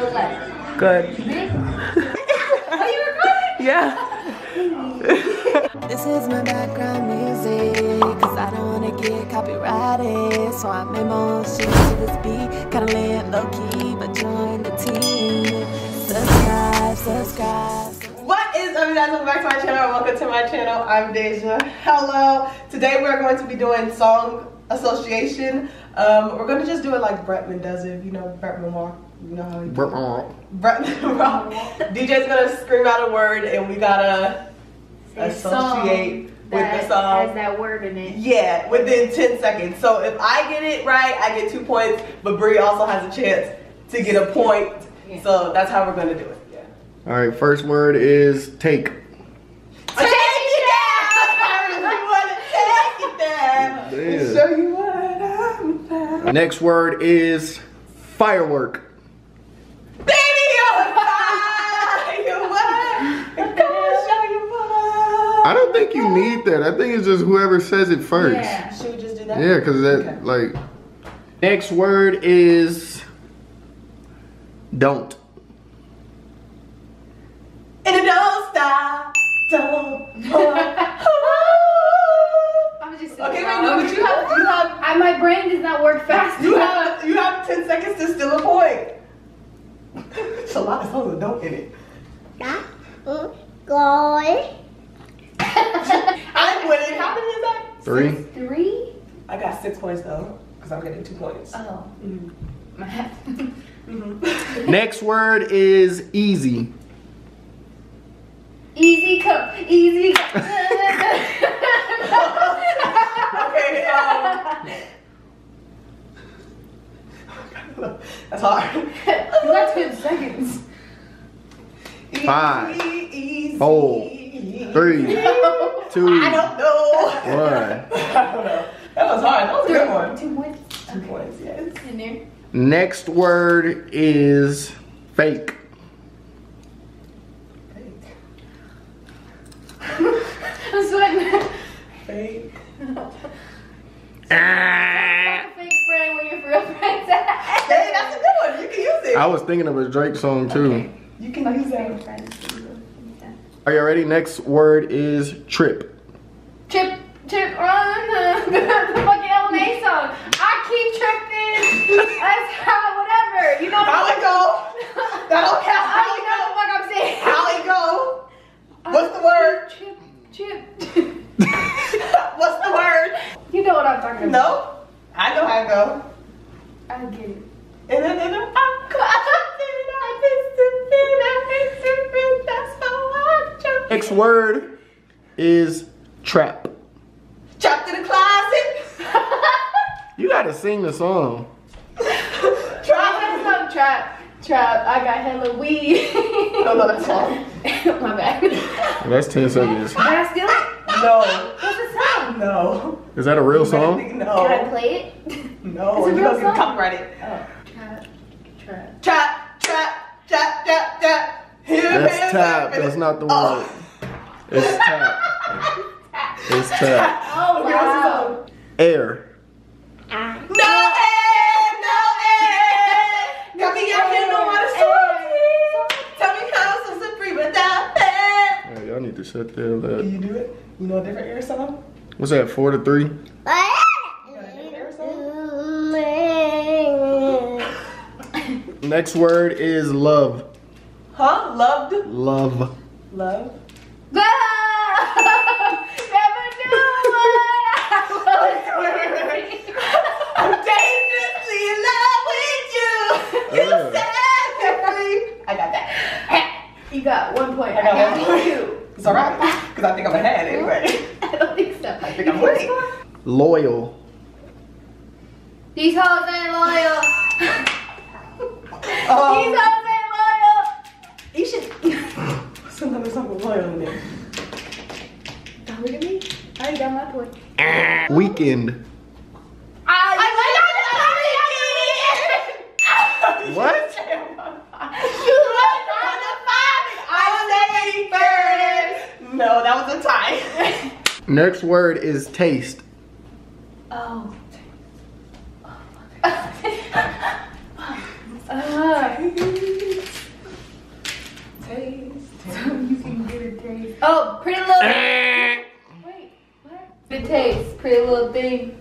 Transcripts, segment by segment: it look like? Good. Are you recording? Yeah. This is my background music, cause I don't wanna get copyrighted. So I memo shit to this beat, kinda lay it low key, but join the team. Subscribe, subscribe. What is up, you guys? Welcome back to my channel. Welcome to my channel. I'm Deja. Hello. Today we're going to be doing song association. We're gonna just do it like Bretman does it. You know Bretman walk. You know how he Bretman walk. DJ's gonna scream out a word, and we gotta associate with the song. Has that word in it? Yeah, within 10 seconds. So if I get it right, I get 2 points. But Bree also has a chance to get a point. Yeah. So that's how we're gonna do it. Yeah. All right. First word is take. Show you what I'm about. Next word is firework. Baby, you're a firework. Come on, show you what. I don't think you need that. I think it's just whoever says it first. Yeah, should we just do that? Yeah, because that, okay. Like. Next word is don't. And it don't stop. Don't. Okay, wait, no, but you have my brain does not work fast. You have 10 seconds to steal a point. It's a lot of songs that don't in it. I'm winning. How many is that? Three. I got 6 points though, because I'm getting 2 points. Oh. Mm-hmm. Next word is easy. Easy cup. Easy cup. Okay, that's hard. You got 10 seconds. 5, 4, 3, 2, I don't know. 1. I don't know. That was hard. That was a good one. 2 points. 2 points, yes. In there. Next word is fake. Fake. I'm sweating. Fake. Like a fake friend when you're real friends. Hey, that's a good one. You can use it. I was thinking of a Drake song too. Okay. You can use that. Are you ready? Next word is trip. Trip on the fucking LMA song. I keep tripping. That's how, whatever. You know how it go. That'll count. I don't know what the fuck I'm saying. How it go. What's the word? Trip. What's the word? You know what I'm talking about. No, I know how to go. I get it. Next word is trap. Trapped in the closet. You gotta sing the song. Trap. I got hella weed. I don't know that song. My bad. That's 10 seconds. Can I steal it? No. What's the song? No. Is that a real song? No. Can I play it? No. It's a real song. Copyright it. Oh. Trap. That's tap. That's not the word. It's tap. It's tap. Oh wow. Air. No air. Got me out here no water story. Tell me how so free without that. Hey, y'all need to shut their lip. Can you do it? You know a different air song? What's that, 4 to 3? You know a different air song? Next word is love. Huh? Loved? Love. Never knew what I was doing. I'm dangerously in love with you. You said I got that. You got 1 point. I got 1 point. It's alright, because I think I'm ahead anyway. I don't think so. I think I'm winning. Loyal. These hoes ain't loyal. These hoes ain't loyal. You should. Sometimes something loyal in there. Don't look at me. I ain't got my point. Weekend. I what? No, that was a tie. Next word is taste. Oh. Oh, Pretty Little Thing. Wait, what? Good Taste. Pretty Little Thing.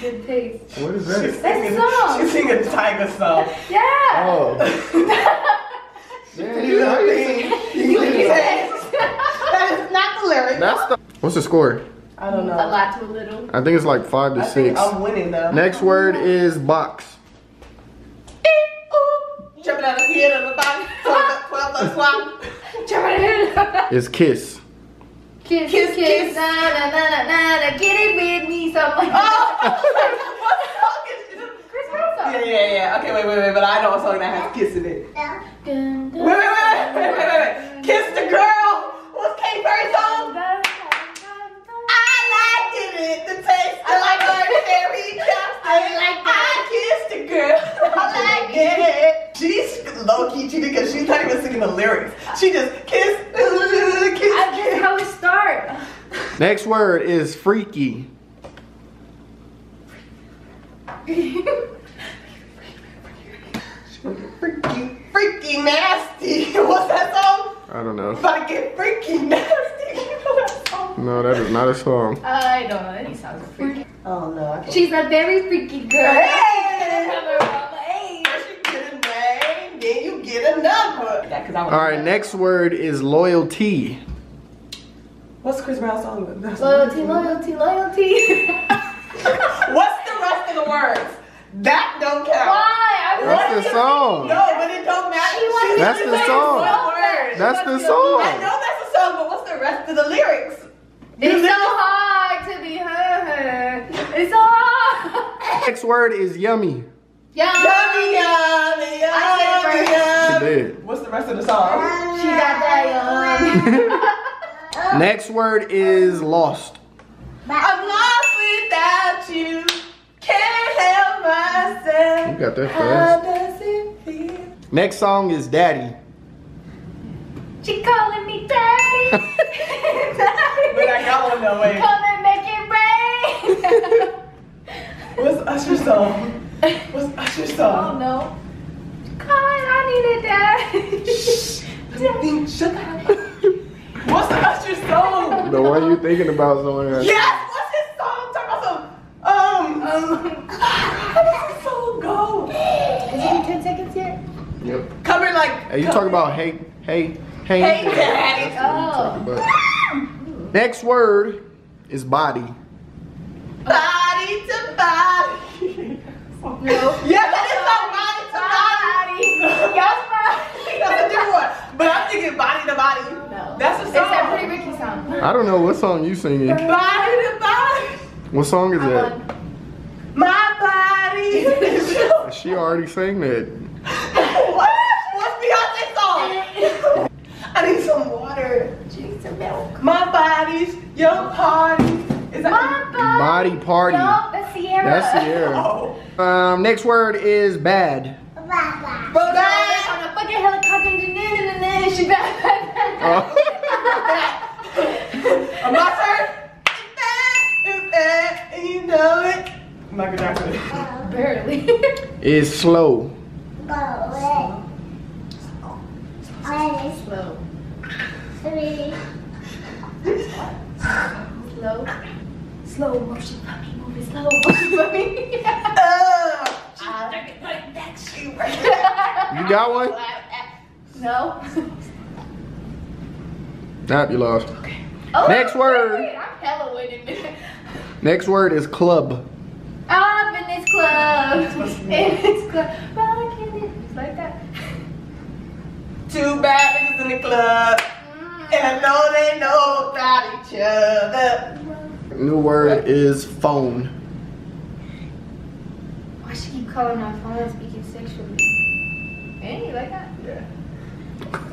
Good Taste. What is that? That's a song. She's singing a tiger song. Yeah. Oh. Pretty Little Thing. That is not the lyric. That's the. What's the score? I don't know. A lot to a little. I think it's like 5 to 6. I'm winning though. Next word is box. Jumping out of the head of the body. 12 swap. It's kiss. Kiss, kiss, kiss. Na na na na na. Get it with me, something like that. Oh. What song is this? Chris Brown song. Yeah, yeah, yeah. Okay, wait, wait, wait. But I know a song that has kiss in it. Wait, wait, wait, wait, wait, wait. Kiss the Girl. What's Katy Perry's song? The taste. I like her cherry chapstick. I kissed a girl. I like it. She's low key cheating because she's not even singing the lyrics. She just kissed. Kiss. I guess how it starts. Next word is freaky. Freaky, freaky, nasty. What's that song? I don't know. Fucking freaky, nasty. No, that is not a song. I don't know. That sounds freaky. Oh no. I can't. She's a very freaky girl. Hey! First you get a name, then you get a number. Alright, next word is loyalty. What's Chris Brown's song about? Loyalty, loyalty, loyalty. What's the rest of the words? That don't count. Why? That's the song. No, but it don't matter. That's the song. That's the song. I know that's the song, but what's the rest of the lyrics? It's so hard to be heard. It's so hard. Next word is yummy. Yummy, yummy, yummy, yummy, yummy. What's the rest of the song? She got that yum. Next word is lost. I'm lost without you. Can't help myself. You got that fast. How does it feel? Next song is Daddy. She calling me daddy. But I got one though, wait. Come and make it rain. What's Usher's song? What's Usher's song? Oh no. God, I need a dad. Shh. Daddy. Shut up. What's Usher's song? The one you thinking about, someone. Yes. What's his song? Talk about some. How does his song go? Is it in 10 seconds yet? Yep. Cover like. Are you talking about hey, hey? Hey, daddy. Oh. Next word is body. Body to body. No. Yeah, that is not body to body. Yes, body. That's a different one. But I'm thinking body to body. No. That's a song. It's that Pretty Ricky song. I don't know what song you singing. Body to body. What song is that? My body. She already sang that. What? What's Beyonce's song? I need some water. She needs some milk. My body's your party. Is that my body? Body party. No, that's Ciara. That's Ciara. Oh. Next word is bad. Blah, blah. Blah, blah. On a fucking helicopter. She bad. Oh. My turn. It's bad. And you know it. Michael Jackson. Barely. It's slow. Slow. Slow. Three. Slow. Slow motion puppy movie. Slow motion puppy. Oh, she's working like that. She working. You got one? No. Nah, you lost. Okay. Oh, next word. Wait, I'm hella winning. Next word is club. I'm in this club. In this club. Rocking it. It's like that. Two bad bitches in the club, and I know they know about each other. New word is phone. Why she keep calling my phone and speaking sexually? Hey, you like that? Yeah.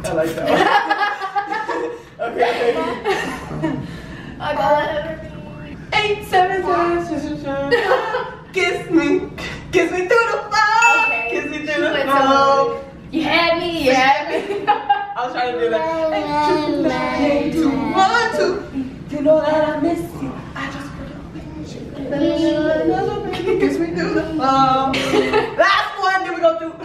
I like that one. Okay, baby. I got everything. 877. Kiss me. Kiss me through the phone. Okay. Kiss me through the phone. You had me, you had me. I was trying to do that. 8, 2, 1, 2. You know that I miss you. I just wanna you. Kiss me through the phone. Last one, then we go through.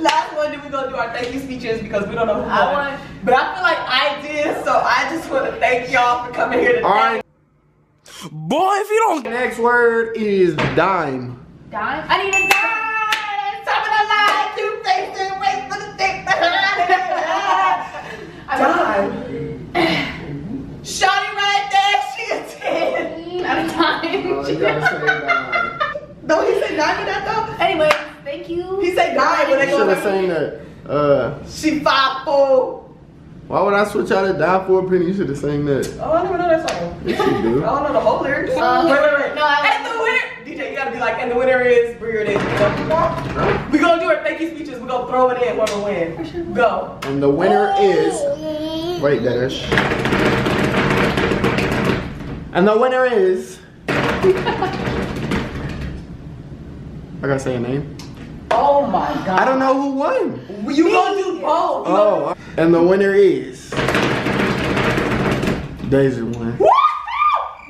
last one, then we're gonna do our thank you speeches because we don't know who won. But I feel like I did, so I just want to thank y'all for coming here today. All right. Boy, if you don't. The next word is dime. Dime? I need a dime. Top of the line, two faces, wait for the thing. Dime. Shawty right there, she a 10 out of dime. Oh, you gotta say dime. Don't he say dime in that though? Anyway, thank you. He said dime when they go. Should have seen that. She 5'4". Why would I switch out to die for a penny? You should have sang that. Oh, I never know that song. Yes, you do. I don't know the whole lyrics. Wait. No, and the winner, DJ, you gotta be like, and the winner is Brie or this. We gonna do our thank you speeches. We gonna throw it in when we win. Sure. Go. And the winner is, wait, Dennis. And the winner is, I gotta say a name. Oh my God. I don't know who won. You gonna do both. Oh. And the winner is Daisy won. Woo!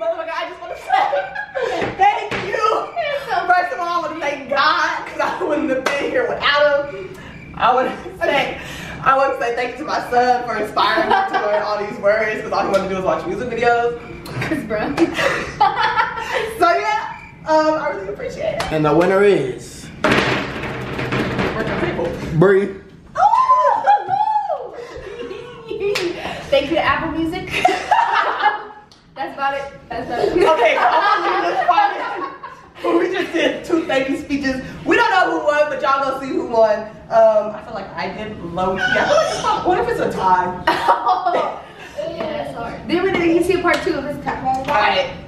Motherfucker, I just want to say thank you. First of all, I want to thank God because I wouldn't have been here without him. I want to say thank you to my son for inspiring me to learn all these words because all he wanted to do was watch music videos. Chris Brown. So yeah, I really appreciate it. And the winner is Bree. Thank you to Apple Music. That's about it. Okay, so I'm gonna leave this. We just did two thank you speeches. We don't know who won, but y'all gonna see who won. I feel like I did low key. I feel like it's not, what if it's a tie? Oh, yeah, that's hard. Then we didn't see a part 2 of this time. All right.